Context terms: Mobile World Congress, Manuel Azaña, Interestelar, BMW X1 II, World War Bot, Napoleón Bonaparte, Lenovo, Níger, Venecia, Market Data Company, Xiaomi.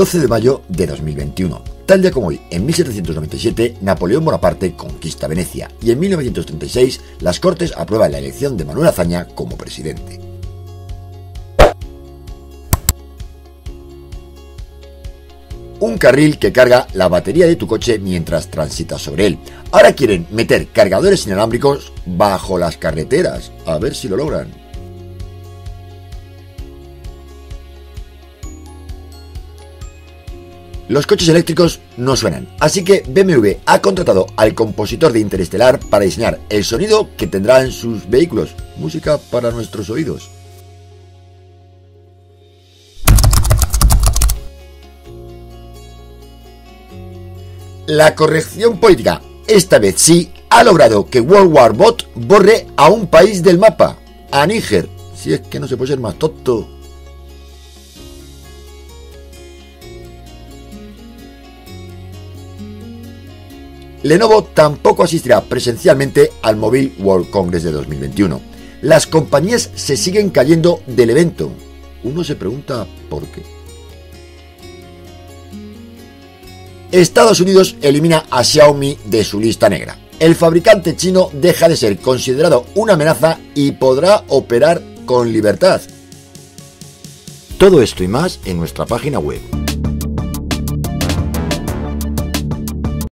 12 de mayo de 2021. Tal día como hoy, en 1797, Napoleón Bonaparte conquista Venecia y en 1936 las Cortes aprueban la elección de Manuel Azaña como presidente. Un carril que carga la batería de tu coche mientras transitas sobre él. Ahora quieren meter cargadores inalámbricos bajo las carreteras. A ver si lo logran. Los coches eléctricos no suenan, así que BMW ha contratado al compositor de Interestelar para diseñar el sonido que tendrán sus vehículos. Música para nuestros oídos. La corrección política, esta vez sí, ha logrado que World War Bot borre a un país del mapa, a Níger, si es que no se puede ser más tonto. Lenovo tampoco asistirá presencialmente al Mobile World Congress de 2021. Las compañías se siguen cayendo del evento. Uno se pregunta por qué. Estados Unidos elimina a Xiaomi de su lista negra. El fabricante chino deja de ser considerado una amenaza y podrá operar con libertad. Todo esto y más en nuestra página web.